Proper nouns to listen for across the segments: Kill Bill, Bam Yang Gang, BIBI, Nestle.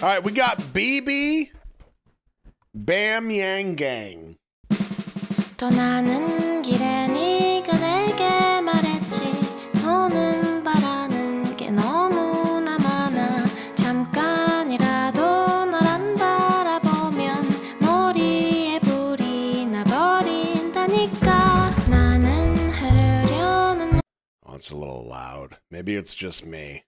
All right, we got BB Bam Yang Gang. Oh, it's a little loud. Maybe it's just me.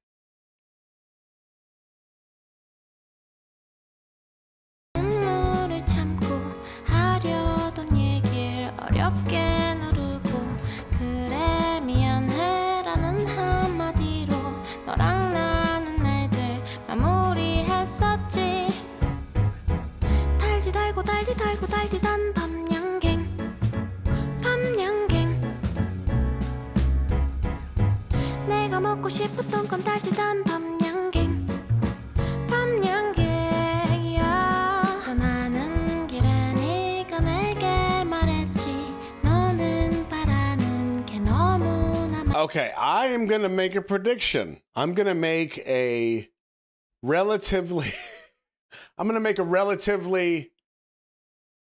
Okay, I am going to make a prediction. I'm going to make a relatively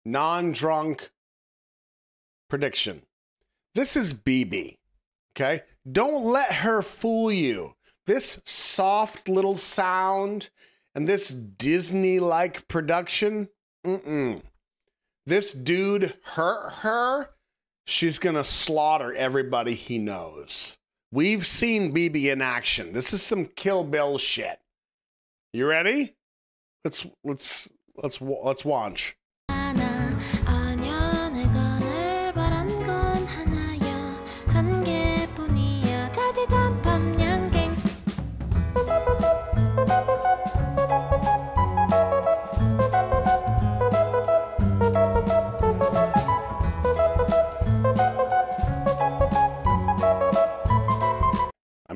non-drunk prediction. This is BB, okay? Don't let her fool you. This soft little sound and this Disney-like production, This dude hurt her. She's gonna slaughter everybody he knows. We've seen BB in action. This is some Kill Bill shit. You ready? Let's watch.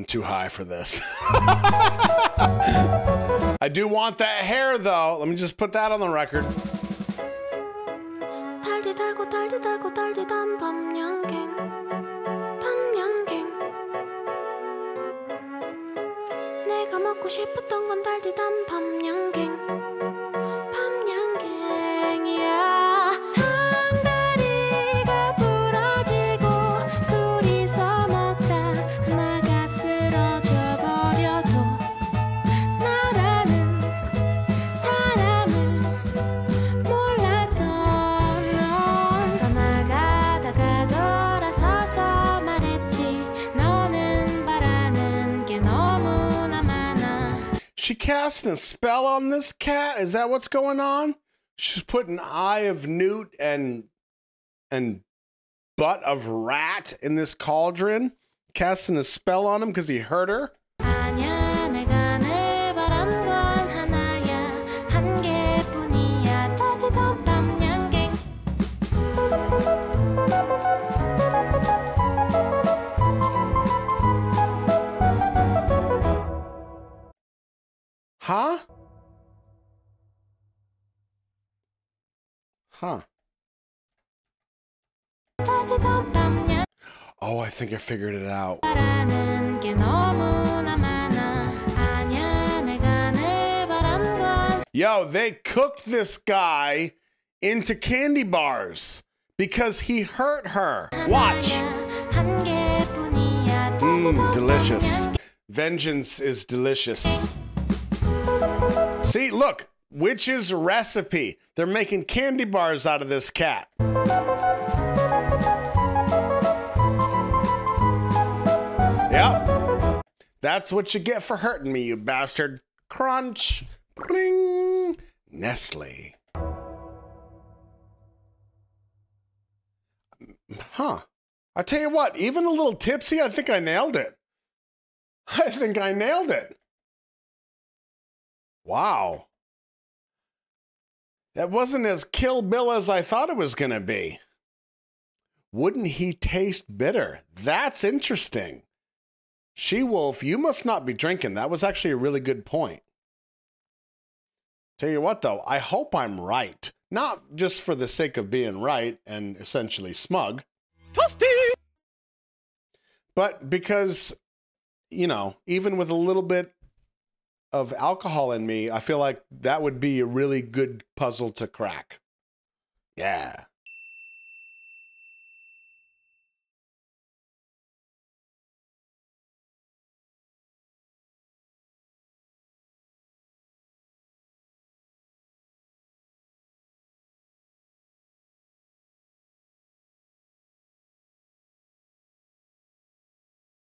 Too high for this. I do want that hair though. Let me just put that on the record. She casting a spell on this cat? Is that what's going on? She's putting eye of newt and butt of rat in this cauldron, casting a spell on him because he hurt her. Huh? Huh. Oh, I think I figured it out. Yo, they cooked this guy into candy bars because he hurt her. Watch. Delicious. Vengeance is delicious. See, look, witch's recipe. They're making candy bars out of this cat. Yep. That's what you get for hurting me, you bastard. Crunch. Bring. Nestle. Huh. I tell you what, even a little tipsy, I think I nailed it. Wow. That wasn't as Kill Bill as I thought it was going to be. Wouldn't he taste bitter? That's interesting. She-Wolf, you must not be drinking. That was actually a really good point. Tell you what, though, I hope I'm right. Not just for the sake of being right and essentially smug. Toasty! But because, you know, even with a little bit of alcohol in me, I feel like that would be a really good puzzle to crack. Yeah.